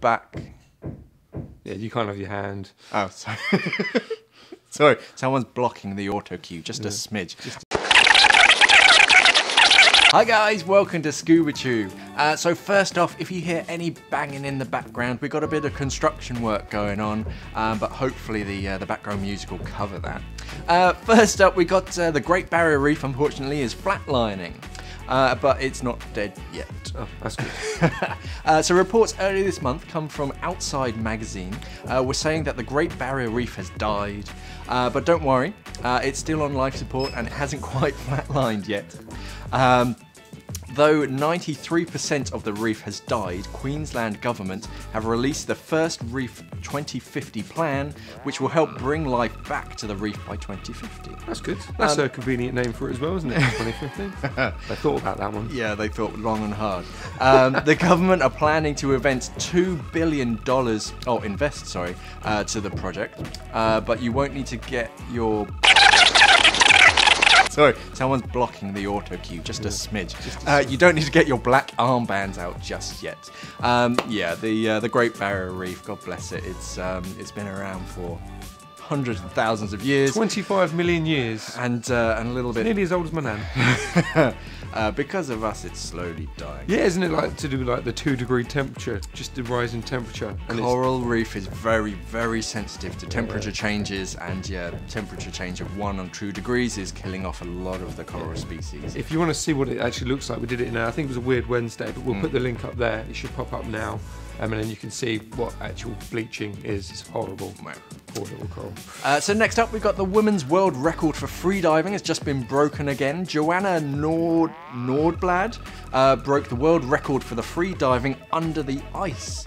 back. Yeah, you can't have your hand. Oh, sorry. Sorry, someone's blocking the auto cue, just a smidge. Hi guys, welcome to Scuba Tube. So first off, if you hear any banging in the background, we've got a bit of construction work going on, but hopefully the background music will cover that. First up, we got the Great Barrier Reef, unfortunately, is flatlining. But it's not dead yet. Oh, that's good. So reports earlier this month come from Outside magazine. We're saying that the Great Barrier Reef has died. But don't worry, it's still on life support and it hasn't quite flatlined yet. Though 93% of the reef has died, Queensland government have released the first Reef 2050 plan, which will help bring life back to the reef by 2050. That's good. That's a convenient name for it as well, isn't it? 2050. They thought about that one. Yeah, they thought long and hard. The government are planning to invest $2 billion to the project, but you won't need to get your... Sorry, someone's blocking the auto cue, just a smidge. You don't need to get your black armbands out just yet. Yeah, the Great Barrier Reef, God bless it, it's been around for hundreds and thousands of years. 25 million years. And a little bit... It's nearly as old as my nan. Because of us, it's slowly dying. Yeah, isn't it like to do like the 2 degree temperature, just the rise in temperature? And coral reef is very, very sensitive to temperature changes, and yeah, temperature change of 1 or 2 degrees is killing off a lot of the coral species. If you want to see what it actually looks like, we did it in, I think it was a Weird Wednesday, but we'll put the link up there. It should pop up now. And then you can see what actual bleaching is. It's horrible. Poor little coral. So next up, we've got the women's world record for freediving. It's just been broken again. Joanna Nordblad broke the world record for the freediving under the ice.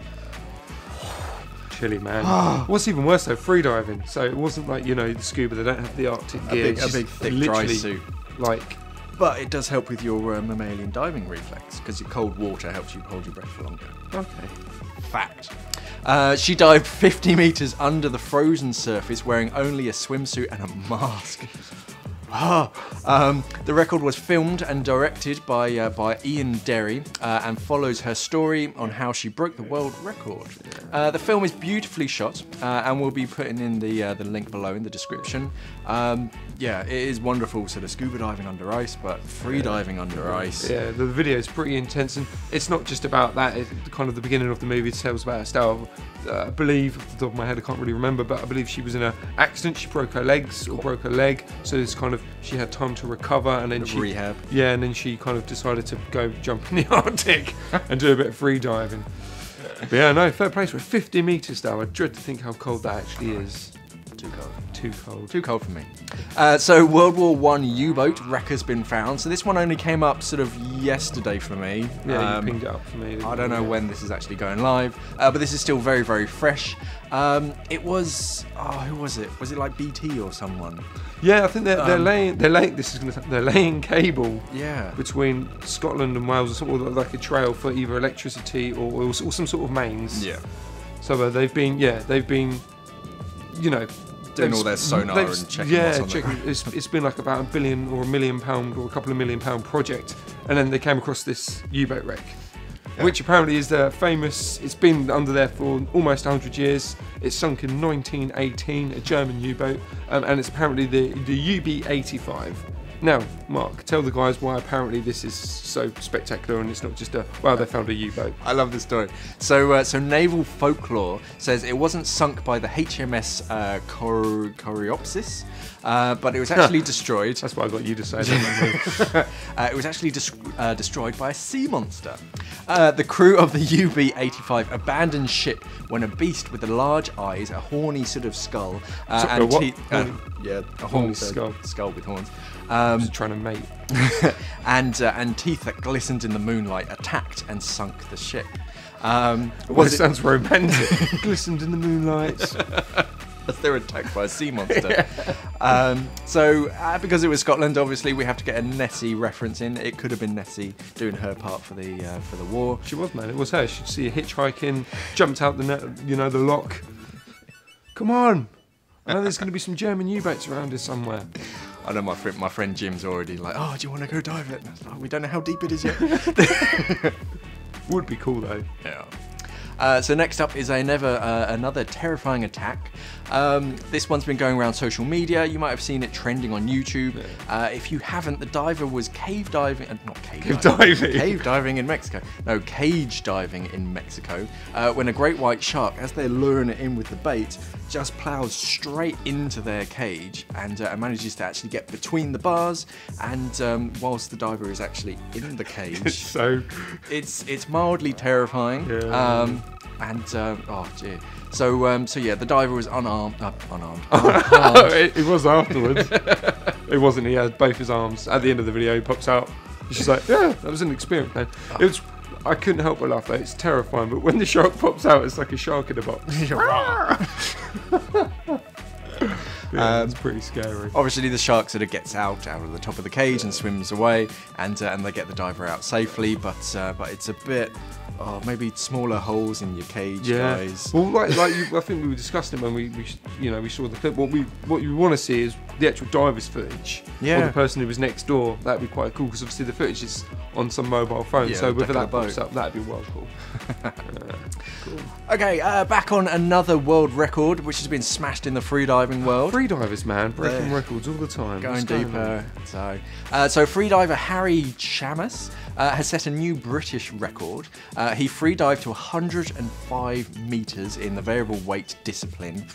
Chilly, man. What's even worse though, freediving. So it wasn't like, you know, the scuba, they don't have the Arctic gear. A big thick dry suit. Like... But it does help with your mammalian diving reflex, because your cold water helps you hold your breath for longer. Okay. Fact. She dived 50 metres under the frozen surface wearing only a swimsuit and a mask. The record was filmed and directed by Ian Derry and follows her story on how she broke the world record. The film is beautifully shot and we'll be putting in the link below in the description. Yeah, it is wonderful, sort of scuba diving under ice, but free diving under ice. Yeah, the video is pretty intense, and it's not just about that. It's kind of the beginning of the movie tells about her style. I believe, off the top of my head, I can't really remember, but I believe she was in an accident. She broke her legs, or broke her leg, so it's kind of, she had time to recover and then she... Rehab. Yeah, and then she kind of decided to go jump in the Arctic and do a bit of free diving. But yeah, no, third place with 50 metres though. I dread to think how cold that actually is. Too cold. Too cold. Too cold for me. So World War I U-boat wreck has been found. So this one only came up sort of yesterday for me. Yeah, you pinged it up for me. I don't know when this is actually going live, but this is still very, very fresh. It was, who was it? Was it like BT or someone? Yeah, I think they're laying cable. Yeah. Between Scotland and Wales, sort of like a trail for either electricity or some sort of mains. Yeah. So they've been, you know. Doing all their sonar and checking what's on the... It's been like about £1 billion or £1 million or a couple of £1 million project, and then they came across this U-boat wreck, which apparently is famous. It's been under there for almost 100 years. It's sunk in 1918, a German U-boat, and it's apparently the UB-85. Now, Mark, tell the guys why apparently this is so spectacular and it's not just wow, they found a U-boat. I love this story. So, so naval folklore says it wasn't sunk by the HMS Coriopsis, but it was actually destroyed. That's why I got you to say that. It was actually destroyed by a sea monster. The crew of the UB-85 abandoned ship when a beast with the large eyes, a horny sort of skull, and teeth. Yeah, a horny skull with horns. Just trying to mate. And teeth that glistened in the moonlight attacked and sunk the ship. Sounds romantic. Glistened in the moonlight. They were attacked by a sea monster. Because it was Scotland, obviously we have to get a Nessie reference in. It could have been Nessie doing her part for the war. She was, man. It was her. She'd see a hitchhiking, jumped out the the lock. Come on! I know there's going to be some German U-boats around us somewhere. I know my friend Jim's already like, oh, do you want to go dive it? And I was like, we don't know how deep it is yet. Would be cool though. Yeah. So next up is another terrifying attack. This one's been going around social media. You might have seen it trending on YouTube. Yeah. If you haven't, the diver was cage diving in Mexico, when a great white shark, as they're luring it in with the bait, just plows straight into their cage and manages to actually get between the bars, and whilst the diver is actually in the cage. It's mildly terrifying. Yeah. Oh dear. So yeah, the diver was unarmed. It was afterwards. It wasn't. He had both his arms. At the end of the video, he pops out. He's just like, yeah, that was an experience. No, it was. I couldn't help but laugh. Though. It's terrifying. But when the shark pops out, it's like a shark in a box. Yeah, it's pretty scary. Obviously, the shark sort of gets out of the top of the cage and swims away, and they get the diver out safely. But it's a bit. Oh, maybe smaller holes in your cage, guys. Well, I think we were discussing when we saw the clip. What you want to see is the actual diver's footage, or the person who was next door. That'd be quite cool because obviously the footage is on some mobile phone. Yeah, so whether that pops up, that'd be well cool. Cool. Okay, back on another world record, which has been smashed in the freediving world. Freedivers, man, breaking records all the time. Going deeper. So freediver Harry Shamus has set a new British record. He freedived to 105 metres in the variable weight discipline.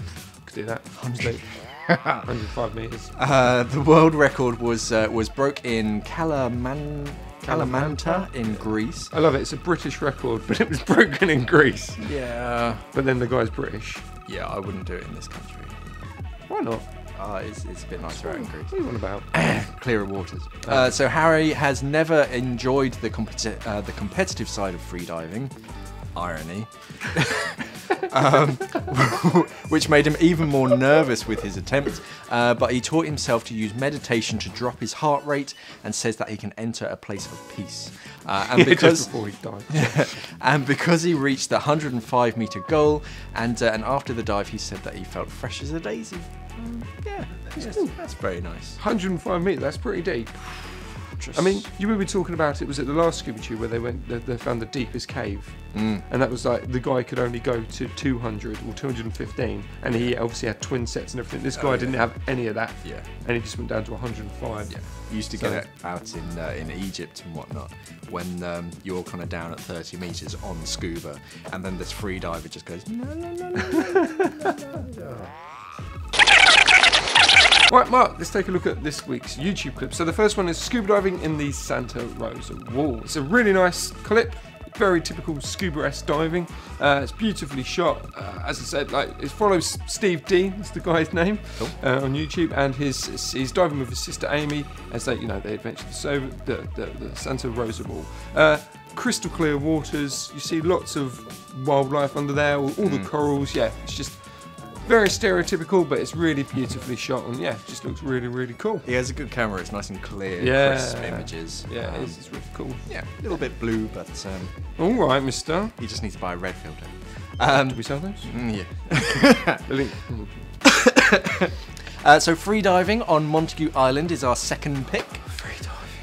Could do that. 105 metres. The world record was broke in Kalamanta in Greece. I love it. It's a British record, but it was broken in Greece. Yeah. But then the guy's British. Yeah, I wouldn't do it in this country. Why not? It's a bit nicer out in Greece. What are you on about? Clearer waters. So Harry has never enjoyed the competitive side of freediving. Irony. Which made him even more nervous with his attempt, but he taught himself to use meditation to drop his heart rate and says that he can enter a place of peace. And because he reached the 105 metre goal, and after the dive he said that he felt fresh as a daisy. Yeah, that's very nice. 105 metres, that's pretty deep. I mean, you remember talking about it was at the last Scuba Tube where they found the deepest cave, and that was like the guy could only go to 200 or 215, and he obviously had twin sets and everything. This guy didn't have any of that, and he just went down to 105. Yeah, you used to get it out in Egypt and whatnot when you're kind of down at 30 meters on scuba, and then this free diver just goes no. Right, Mark, let's take a look at this week's YouTube clip. So the first one is scuba diving in the Santa Rosa Wall. It's a really nice clip, very typical scuba-esque diving. It's beautifully shot. As I said, it follows Steve Dean, that's the guy's name, on YouTube, and he's diving with his sister Amy as they adventure the Santa Rosa Wall. Crystal clear waters. You see lots of wildlife under there, all the corals. Yeah, it's just. Very stereotypical, but it's really beautifully shot, and yeah, just looks really, really cool. Yeah, it's a good camera. It's nice and clear, crisp images. Yeah, it's really cool. Yeah, a little bit blue, but all right, mister. You just need to buy a red filter. Do we sell those? Yeah. The link. So freediving on Montague Island is our second pick.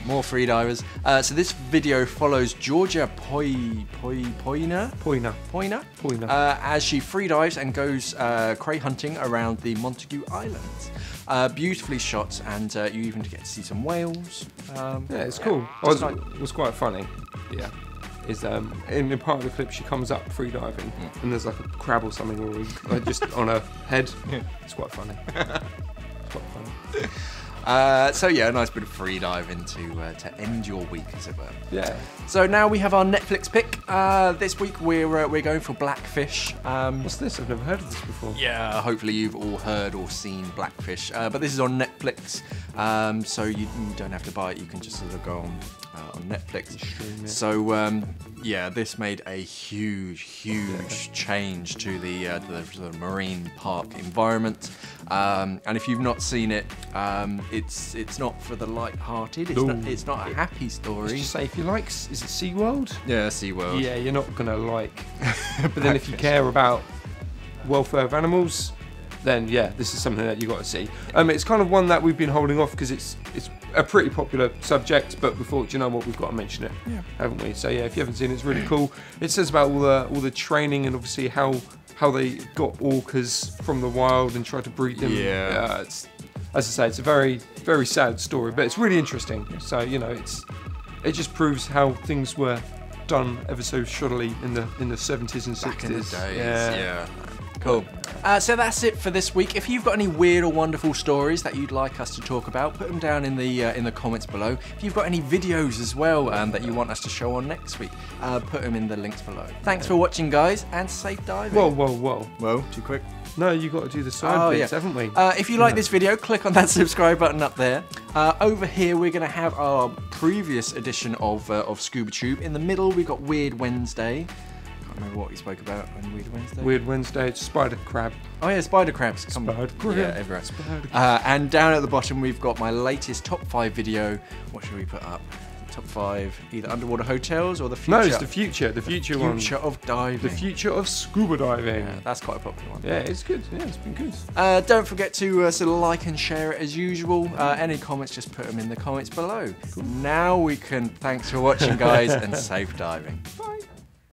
More freedivers. So this video follows Georgia Poina as she freedives and goes cray hunting around the Montague Island. Beautifully shot, and you even get to see some whales. Yeah, it's cool. It was quite funny. Yeah. In the part of the clip she comes up freediving and there's like a crab or something just on her head. Yeah. It's quite funny. It's quite funny. So yeah, a nice bit of free dive to end your week, as it were. Yeah. So now we have our Netflix pick. This week we're going for Blackfish. What's this? I've never heard of this before. Yeah. Hopefully you've all heard or seen Blackfish, but this is on Netflix, so you don't have to buy it. You can just sort of go on Netflix. So yeah, this made a huge change to the marine park environment. And if you've not seen it, it's not for the light-hearted. It's not a happy story. Just say if you like, is it SeaWorld? Yeah, SeaWorld. Yeah, you're not gonna like. But then if you care about welfare of animals, then yeah, this is something that you got to see. It's kind of one that we've been holding off because it's a pretty popular subject, but we thought, you know what, we've got to mention it, haven't we? So yeah, if you haven't seen it, it's really cool. It says about all the training and obviously how they got orcas from the wild and tried to breed them. Yeah. It's, as I say, it's a very, very sad story, but it's really interesting. So, you know, it just proves how things were done ever so shoddily in the 70s and 60s. Back in the days, yeah. Cool. So that's it for this week. If you've got any weird or wonderful stories that you'd like us to talk about, put them down in the comments below. If you've got any videos as well that you want us to show on next week, put them in the links below. Thanks for watching, guys, and safe diving. Whoa, whoa, whoa. Whoa, too quick. No, you got to do the side bits, haven't we? If you like this video, click on that subscribe button up there. Over here, we're going to have our previous edition of Scuba Tube. In the middle, we've got Weird Wednesday. Remember what we spoke about on Weird Wednesday? Weird Wednesday, it's spider crab. Oh yeah, spider crabs. Spider crab. Yeah, everywhere. Spider crab. And down at the bottom, we've got my latest top 5 video. What should we put up? Top 5, either underwater hotels or the future. No, it's the future one. The future of diving. The future of scuba diving. Yeah, that's quite a popular one. Yeah, it's good. Yeah, it's been good. Don't forget to sort of like and share it as usual. Any comments, just put them in the comments below. Cool. Now we can, thanks for watching, guys, and safe diving. Bye.